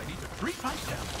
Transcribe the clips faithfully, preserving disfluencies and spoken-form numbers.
means I need to treat myself.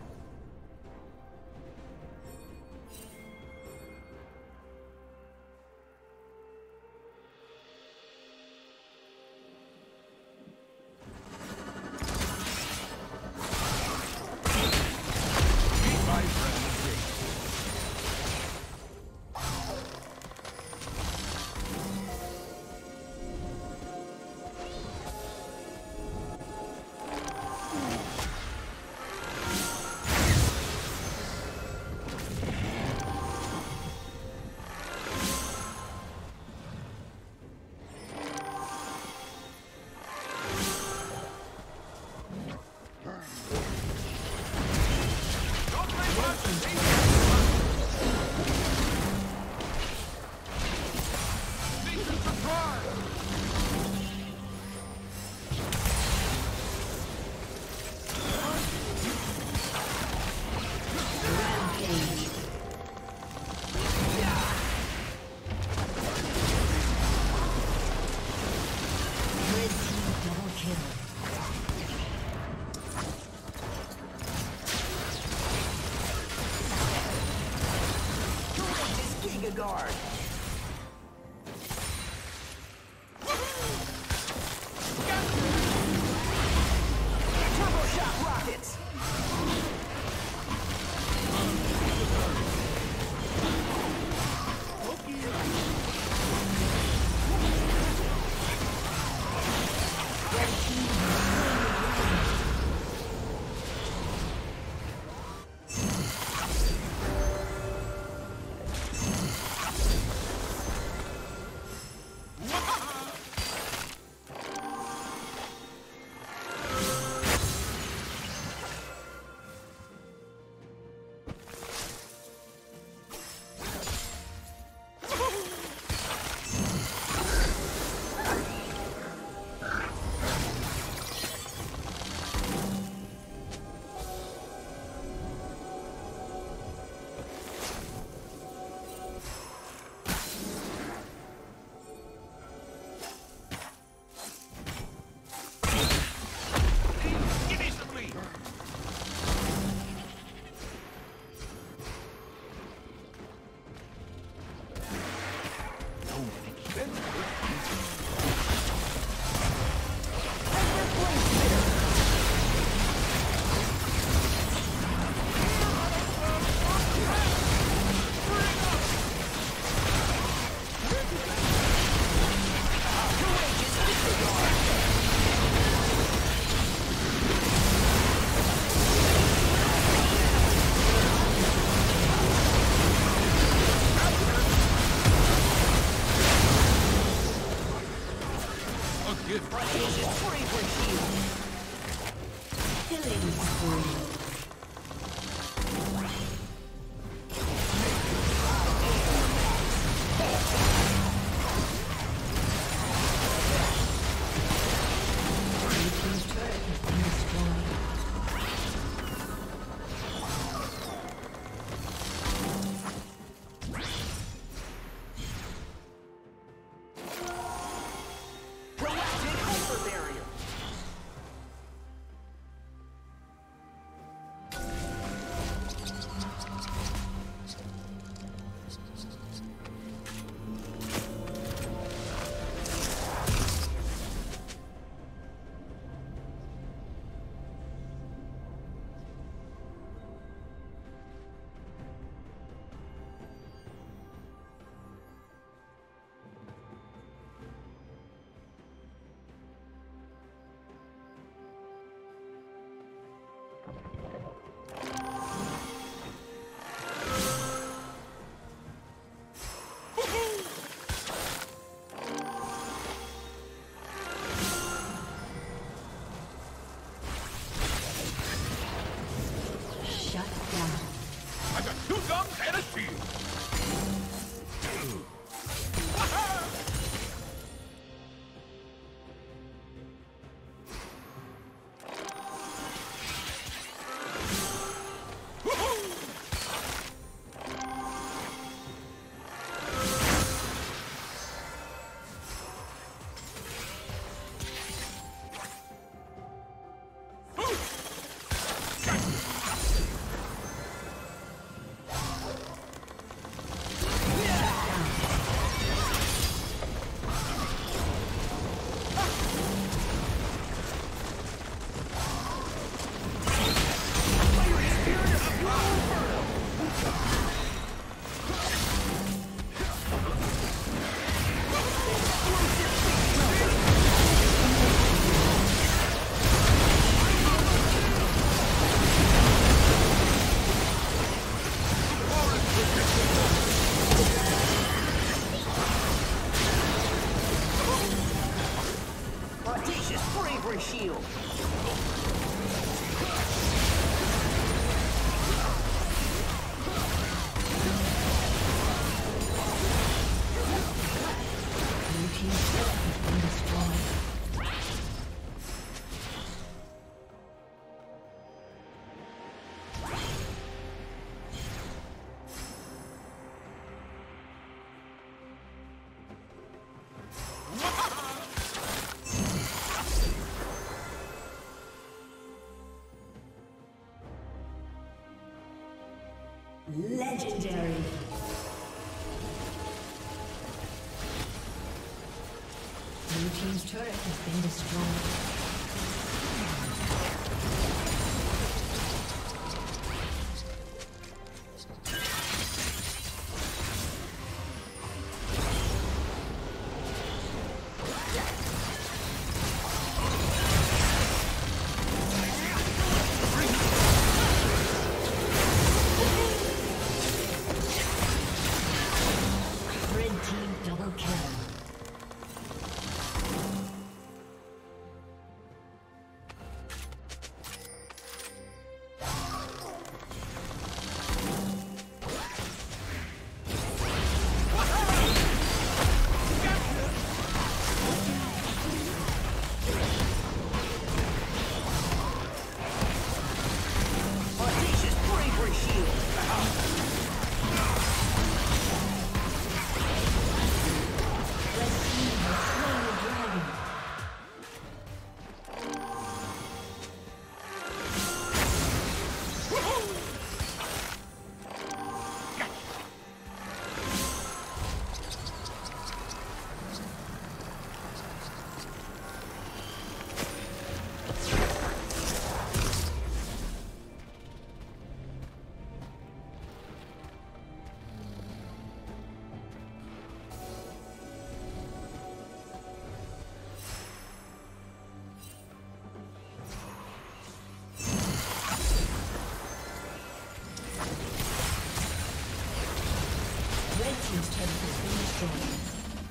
Guard. Tower shield. Legendary. Blue team's turret has been destroyed.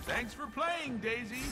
Thanks for playing, Daisy!